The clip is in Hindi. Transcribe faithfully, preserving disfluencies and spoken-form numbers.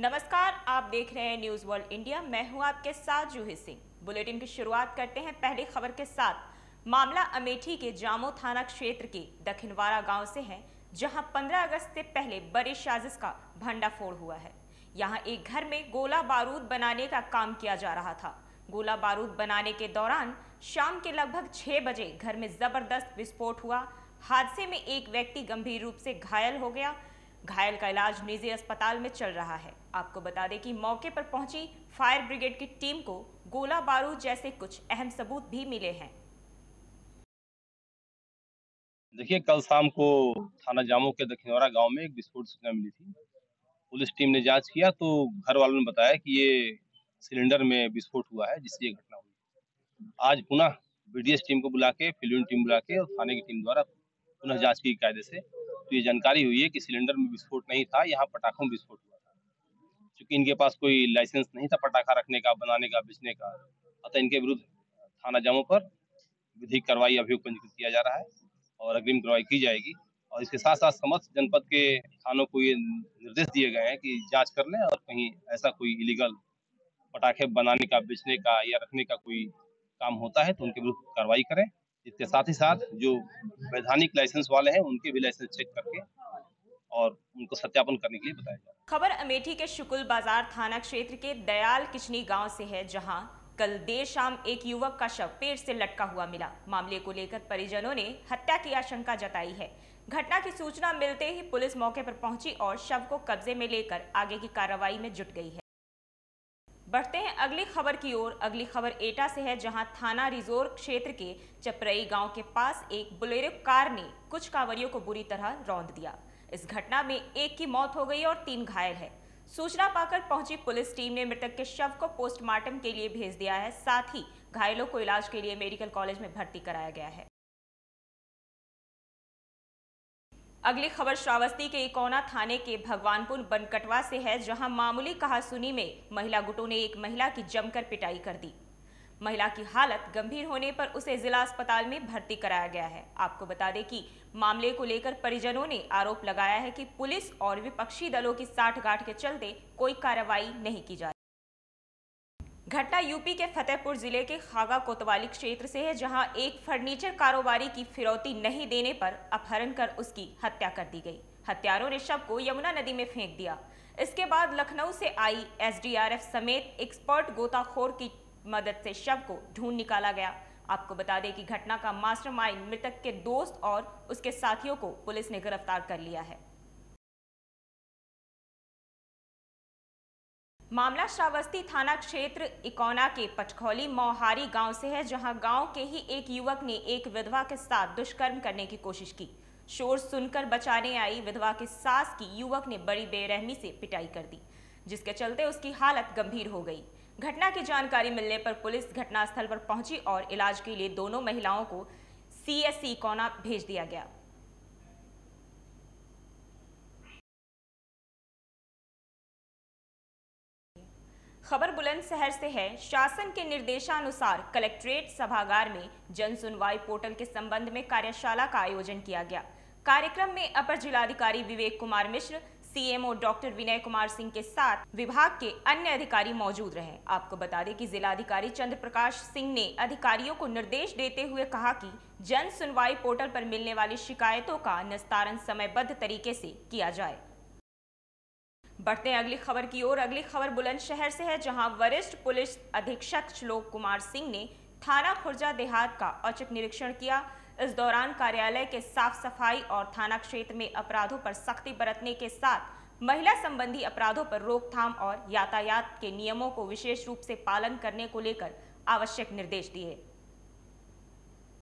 नमस्कार, आप देख रहे हैं न्यूज वर्ल्ड इंडिया। मैं हूं आपके साथ जूही सिंह। बुलेटिन की शुरुआत करते हैं पहली खबर के साथ। मामला अमेठी के जामो थाना क्षेत्र के दखनवारा गांव से है, जहां पंद्रह अगस्त से पहले बड़ी साजिश का भंडाफोड़ हुआ है। यहां एक घर में गोला बारूद बनाने का काम किया जा रहा था। गोला बारूद बनाने के दौरान शाम के लगभग छह बजे घर में जबरदस्त विस्फोट हुआ। हादसे में एक व्यक्ति गंभीर रूप से घायल हो गया। घायल का इलाज निजी अस्पताल में चल रहा है। आपको बता दें कि मौके पर पहुंची फायर ब्रिगेड की टीम को गोला बारूद जैसे कुछ अहम सबूत भी मिले हैं। देखिए, कल शाम को थाना जामो के दखनवारा गांव में एक विस्फोट सूचना मिली थी। पुलिस टीम ने जांच किया तो घर वालों ने बताया कि ये सिलेंडर में विस्फोट हुआ है, जिससे ये घटना हुई। आज पुनः बीडीएस टीम को बुला के, फिल्म टीम बुला के और थाने की टीम द्वारा पुनः जाँच की कायदे से। तो ये जानकारी हुई है कि सिलेंडर में विस्फोट नहीं था, यहाँ पटाखों में विस्फोट हुआ था। क्योंकि इनके पास कोई लाइसेंस नहीं था पटाखा रखने का, बनाने का, बेचने का, अतः इनके विरुद्ध थाना जामो पर विधिक कार्रवाई अभियोग पंजीकृत किया जा रहा है और अग्रिम कार्रवाई की जाएगी। और इसके साथ साथ समस्त जनपद के थानों को ये निर्देश दिए गए हैं कि जाँच कर लें और कहीं ऐसा कोई इलीगल पटाखे बनाने का, बेचने का या रखने का कोई काम होता है तो उनके विरुद्ध कार्रवाई करें। इसके साथ ही साथ जो वैधानिक लाइसेंस वाले हैं उनके भी लाइसेंस चेक करके और उनको सत्यापन करने के लिए बताया जाए। खबर अमेठी के शुकुल बाजार थाना क्षेत्र के दयाल किचनी गांव से है, जहां कल देर शाम एक युवक का शव पेड़ से लटका हुआ मिला। मामले को लेकर परिजनों ने हत्या की आशंका जताई है। घटना की सूचना मिलते ही पुलिस मौके पर पहुंची और शव को कब्जे में लेकर आगे की कार्रवाई में जुट गई है। बढ़ते हैं अगली खबर की ओर। अगली खबर एटा से है, जहां थाना रिजोर क्षेत्र के चपरई गांव के पास एक बोलेरो कार ने कुछ कांवरियों को बुरी तरह रौंद दिया। इस घटना में एक की मौत हो गई और तीन घायल है। सूचना पाकर पहुंची पुलिस टीम ने मृतक के शव को पोस्टमार्टम के लिए भेज दिया है। साथ ही घायलों को इलाज के लिए मेडिकल कॉलेज में भर्ती कराया गया है। अगली खबर श्रावस्ती के इकौना थाने के भगवानपुर बनकटवा से है, जहां मामूली कहासुनी में महिला गुटों ने एक महिला की जमकर पिटाई कर दी। महिला की हालत गंभीर होने पर उसे जिला अस्पताल में भर्ती कराया गया है। आपको बता दें कि मामले को लेकर परिजनों ने आरोप लगाया है कि पुलिस और विपक्षी दलों की साठगांठ के चलते कोई कार्रवाई नहीं की जा रही। घटना यूपी के फतेहपुर जिले के खागा कोतवाली क्षेत्र से है, जहां एक फर्नीचर कारोबारी की फिरौती नहीं देने पर अपहरण कर उसकी हत्या कर दी गई। हत्यारों ने शव को यमुना नदी में फेंक दिया। इसके बाद लखनऊ से आई एसडीआरएफ समेत एक्सपर्ट गोताखोर की मदद से शव को ढूंढ निकाला गया। आपको बता दें कि घटना का मास्टरमाइंड मृतक के दोस्त और उसके साथियों को पुलिस ने गिरफ्तार कर लिया है। मामला श्रावस्ती थाना क्षेत्र इकौना के पटखौली मोहारी गांव से है, जहां गांव के ही एक युवक ने एक विधवा के साथ दुष्कर्म करने की कोशिश की। शोर सुनकर बचाने आई विधवा के सास की युवक ने बड़ी बेरहमी से पिटाई कर दी, जिसके चलते उसकी हालत गंभीर हो गई। घटना की जानकारी मिलने पर पुलिस घटनास्थल पर पहुंची और इलाज के लिए दोनों महिलाओं को सीएससी इकौना भेज दिया गया। खबर बुलंदशहर से है। शासन के निर्देशानुसार कलेक्ट्रेट सभागार में जन सुनवाई पोर्टल के संबंध में कार्यशाला का आयोजन किया गया। कार्यक्रम में अपर जिलाधिकारी विवेक कुमार मिश्र, सीएमओ डॉक्टर विनय कुमार सिंह के साथ विभाग के अन्य अधिकारी मौजूद रहे। आपको बता दें कि जिलाधिकारी चंद्र प्रकाश सिंह ने अधिकारियों को निर्देश देते हुए कहा कि जन सुनवाई पोर्टल पर मिलने वाली शिकायतों का निस्तारण समयबद्ध तरीके से किया जाए। बढ़ते हैं अगली खबर की ओर। अगली खबर बुलंदशहर से है, जहां वरिष्ठ पुलिस अधीक्षक श्लोक कुमार सिंह ने थाना खुर्जा देहात का औचक निरीक्षण किया। इस दौरान कार्यालय के साफ सफाई और थाना क्षेत्र में अपराधों पर सख्ती बरतने के साथ महिला संबंधी अपराधों पर रोकथाम और यातायात के नियमों को विशेष रूप से पालन करने को लेकर आवश्यक निर्देश दिए।